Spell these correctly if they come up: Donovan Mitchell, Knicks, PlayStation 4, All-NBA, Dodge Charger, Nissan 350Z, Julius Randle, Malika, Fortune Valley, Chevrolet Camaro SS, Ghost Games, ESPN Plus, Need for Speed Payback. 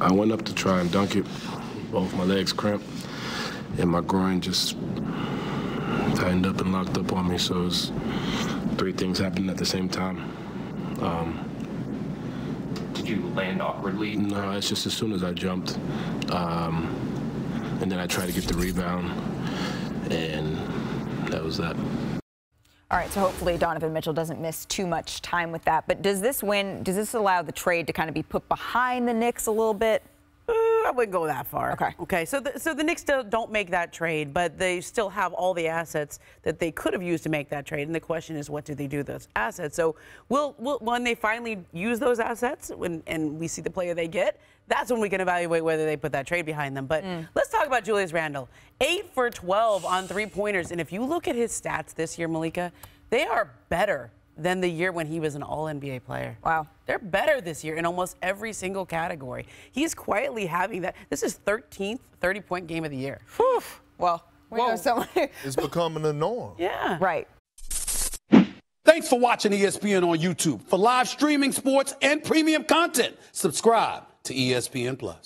I went up to try and dunk it. Both my legs cramped, and my groin just tightened up and locked up on me. So it was three things happening at the same time. Did you land awkwardly? No, it's just as soon as I jumped, and then I tried to get the rebound, and that was that. All right, so hopefully Donovan Mitchell doesn't miss too much time with that. But does this win, does this allow the trade to kind of be put behind the Knicks a little bit? I wouldn't go that far. Okay. Okay. So the Knicks don't make that trade, but they still have all the assets that they could have used to make that trade. And the question is, what do they do with those assets? So will when they finally use those assets, and we see the player they get, that's when we can evaluate whether they put that trade behind them. But let's talk about Julius Randle. 8 for 12 on three-pointers. And if you look at his stats this year, Malika, they are better than the year when he was an All-NBA player. Wow. They're better this year in almost every single category. He's quietly having that. This is 13th 30-point game of the year. Whew. Well, we know someone. It's becoming the norm. Yeah. Right. Thanks for watching ESPN on YouTube. For live streaming, sports, and premium content, subscribe to ESPN Plus.